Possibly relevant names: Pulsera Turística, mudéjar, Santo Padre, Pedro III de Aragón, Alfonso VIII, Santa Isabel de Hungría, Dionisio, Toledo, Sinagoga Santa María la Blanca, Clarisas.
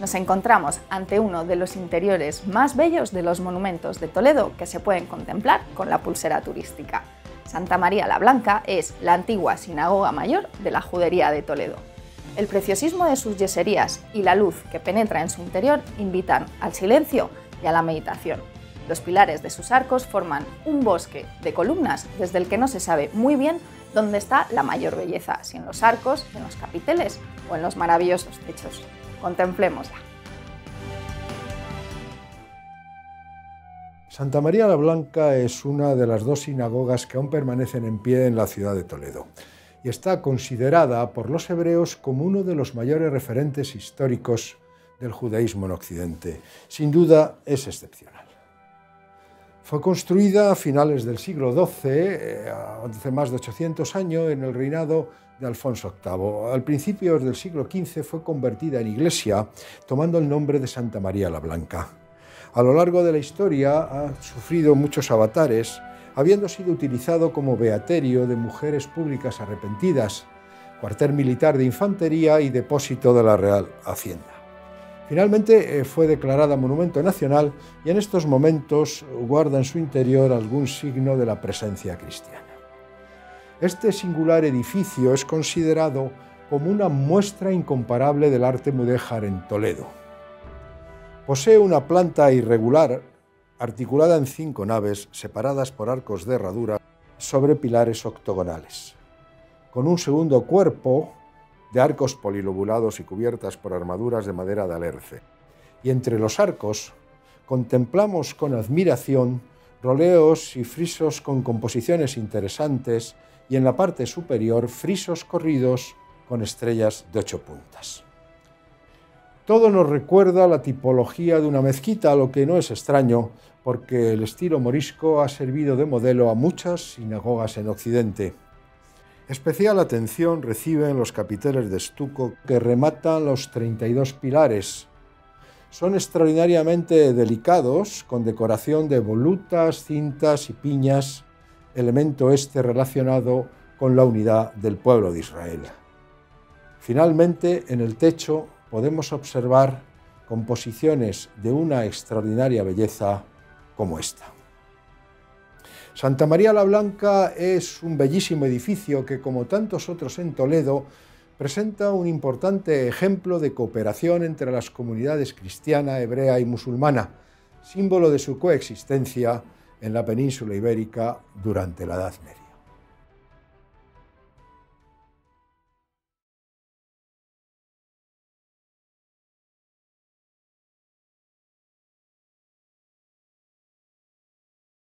nos encontramos ante uno de los interiores más bellos de los monumentos de Toledo que se pueden contemplar con la pulsera turística. Santa María la Blanca es la antigua sinagoga mayor de la Judería de Toledo. El preciosismo de sus yeserías y la luz que penetra en su interior invitan al silencio y a la meditación. Los pilares de sus arcos forman un bosque de columnas desde el que no se sabe muy bien dónde está la mayor belleza, si en los arcos, en los capiteles o en los maravillosos techos. Contemplémosla. Santa María la Blanca es una de las dos sinagogas que aún permanecen en pie en la ciudad de Toledo y está considerada por los hebreos como uno de los mayores referentes históricos del judaísmo en Occidente. Sin duda es excepcional. Fue construida a finales del siglo XII, hace más de 800 años, en el reinado de Alfonso VIII. Al principio del siglo XV fue convertida en iglesia, tomando el nombre de Santa María la Blanca. A lo largo de la historia ha sufrido muchos avatares, habiendo sido utilizado como beaterio de mujeres públicas arrepentidas, cuartel militar de infantería y depósito de la Real Hacienda. Finalmente fue declarada Monumento Nacional y en estos momentos guarda en su interior algún signo de la presencia cristiana. Este singular edificio es considerado como una muestra incomparable del arte mudéjar en Toledo. Posee una planta irregular, articulada en 5 naves separadas por arcos de herradura sobre pilares octogonales, con un segundo cuerpo de arcos polilobulados y cubiertas por armaduras de madera de alerce. Y entre los arcos contemplamos con admiración roleos y frisos con composiciones interesantes y en la parte superior frisos corridos con estrellas de 8 puntas. Todo nos recuerda la tipología de una mezquita, lo que no es extraño porque el estilo morisco ha servido de modelo a muchas sinagogas en Occidente. Especial atención reciben los capiteles de estuco que rematan los 32 pilares. Son extraordinariamente delicados, con decoración de volutas, cintas y piñas, elemento este relacionado con la unidad del pueblo de Israel. Finalmente, en el techo podemos observar composiciones de una extraordinaria belleza como esta. Santa María la Blanca es un bellísimo edificio que, como tantos otros en Toledo, presenta un importante ejemplo de cooperación entre las comunidades cristiana, hebrea y musulmana, símbolo de su coexistencia en la península ibérica durante la Edad Media.